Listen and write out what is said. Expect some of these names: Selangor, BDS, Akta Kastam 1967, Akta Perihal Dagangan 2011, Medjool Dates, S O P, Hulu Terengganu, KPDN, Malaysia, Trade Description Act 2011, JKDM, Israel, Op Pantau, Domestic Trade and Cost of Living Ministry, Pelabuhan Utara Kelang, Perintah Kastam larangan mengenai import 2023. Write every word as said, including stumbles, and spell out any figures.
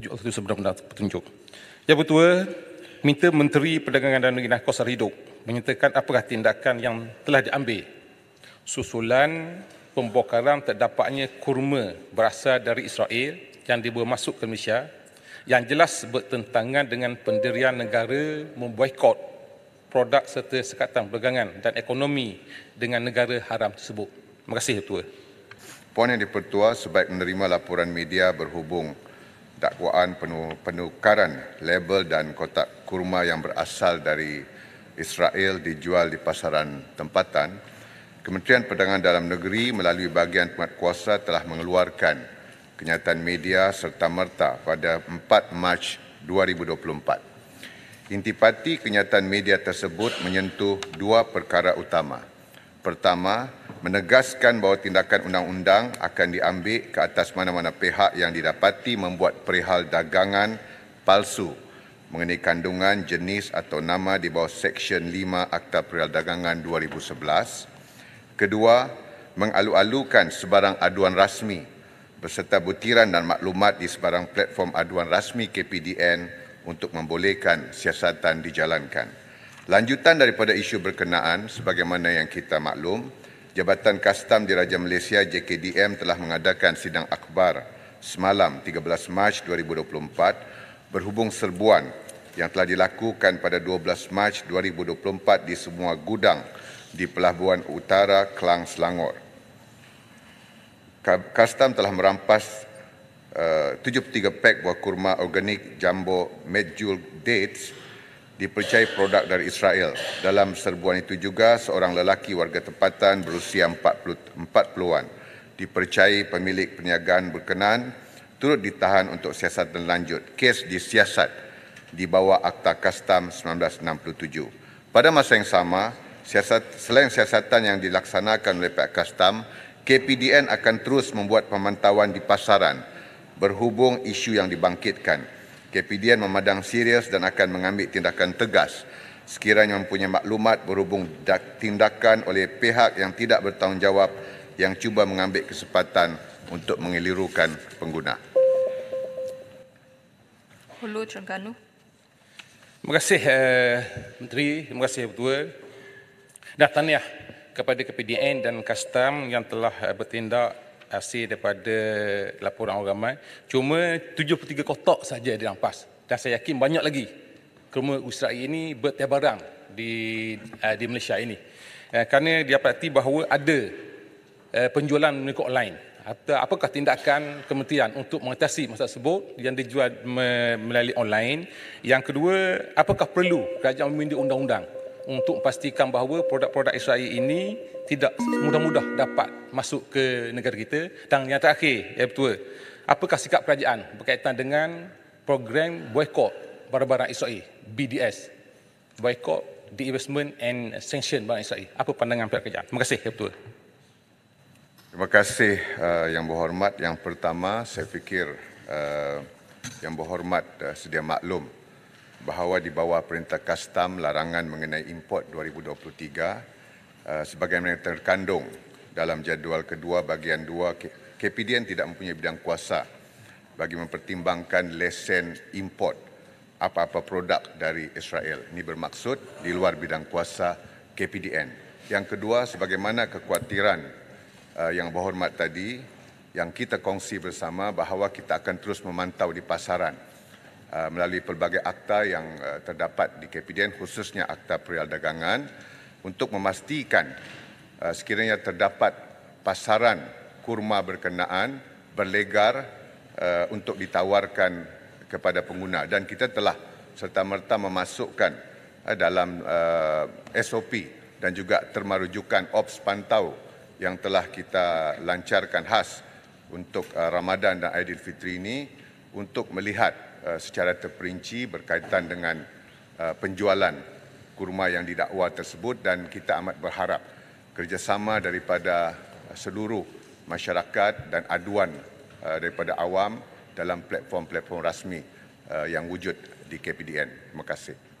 petunjuk. Yang kedua, minta Menteri Perdagangan dan Negeri Nahkos Hidup menyatakan apakah tindakan yang telah diambil susulan pembongkaran terdapatnya kurma berasal dari Israel yang dibawa masuk ke Malaysia yang jelas bertentangan dengan pendirian negara memboikot produk serta sekatan perdagangan dan ekonomi dengan negara haram tersebut. Terima kasih, Ketua. Puan Yang di-Pertua sebaik menerima laporan media berhubung dakwaan penukaran label dan kotak kurma yang berasal dari Israel dijual di pasaran tempatan, Kementerian Perdagangan Dalam Negeri melalui bahagian penguatkuasa telah mengeluarkan kenyataan media serta-merta pada empat Mac dua ribu dua puluh empat. Intipati kenyataan media tersebut menyentuh dua perkara utama. Pertama, menegaskan bahawa tindakan undang-undang akan diambil ke atas mana-mana pihak yang didapati membuat perihal dagangan palsu mengenai kandungan, jenis atau nama di bawah Seksyen lima Akta Perihal Dagangan dua ribu sebelas. Kedua, mengalu-alukan sebarang aduan rasmi beserta butiran dan maklumat di sebarang platform aduan rasmi K P D N untuk membolehkan siasatan dijalankan. Lanjutan daripada isu berkenaan, sebagaimana yang kita maklum, Jabatan Kastam Diraja Malaysia J K D M telah mengadakan sidang akhbar semalam tiga belas Mac dua ribu dua puluh empat berhubung serbuan yang telah dilakukan pada dua belas Mac dua ribu dua puluh empat di semua gudang di Pelabuhan Utara Kelang, Selangor. Kastam telah merampas uh, tujuh puluh tiga pek buah kurma organik jumbo Medjool Dates dipercayai produk dari Israel. Dalam serbuan itu juga seorang lelaki warga tempatan berusia empat puluhan dipercayai pemilik perniagaan berkenaan turut ditahan untuk siasatan lanjut. Kes disiasat di bawah Akta Kastam seribu sembilan ratus enam puluh tujuh. Pada masa yang sama, Siasat, selain siasatan yang dilaksanakan oleh pihak Kastam, K P D N akan terus membuat pemantauan di pasaran berhubung isu yang dibangkitkan. K P D N memandang serius dan akan mengambil tindakan tegas sekiranya mempunyai maklumat berhubung tindakan oleh pihak yang tidak bertanggungjawab yang cuba mengambil kesempatan untuk mengelirukan pengguna. Hulu Terengganu. Terima kasih uh, Menteri, terima kasih Ketua. Dan tahniah kepada K P D N dan Kastam yang telah bertindak hasil daripada laporan orang ramai. Cuma tujuh puluh tiga kotak saja dirampas. Dan saya yakin banyak lagi kurma Israel ini bertebarang di di Malaysia ini. Kerana didapati bahawa ada penjualan melalui online. Apakah tindakan kementerian untuk mengatasi masalah tersebut yang dijual melalui online? Yang kedua, apakah perlu kerajaan memindai undang-undang untuk pastikan bahawa produk-produk Israel ini tidak mudah-mudah dapat masuk ke negara kita? Dan yang terakhir, yang betul, apakah sikap kerajaan berkaitan dengan program boikot barang-barang Israel, B D S, Boikot, Divestment and Sanction Barang Israel? Apa pandangan pihak kerajaan? Terima kasih, yang betul. Terima kasih, uh, Yang Berhormat. Yang pertama, saya fikir uh, Yang Berhormat uh, sedia maklum bahawa di bawah Perintah Kastam larangan mengenai import dua ribu dua puluh tiga sebagaimana terkandung dalam jadual kedua bahagian dua, K P D N tidak mempunyai bidang kuasa bagi mempertimbangkan lesen import apa-apa produk dari Israel. Ini bermaksud di luar bidang kuasa K P D N. Yang kedua, sebagaimana kekhawatiran Yang Berhormat tadi, yang kita kongsi bersama bahawa kita akan terus memantau di pasaran Uh, melalui pelbagai akta yang uh, terdapat di K P D N, khususnya Akta Perihal Dagangan, untuk memastikan uh, sekiranya terdapat pasaran kurma berkenaan berlegar uh, untuk ditawarkan kepada pengguna. Dan kita telah serta-merta memasukkan uh, dalam uh, S O P dan juga terma rujukan Op Pantau yang telah kita lancarkan khas untuk uh, Ramadan dan Aidilfitri ini untuk melihat secara terperinci berkaitan dengan penjualan kurma yang didakwa tersebut. Dan kita amat berharap kerjasama daripada seluruh masyarakat dan aduan daripada awam dalam platform-platform rasmi yang wujud di K P D N. Terima kasih.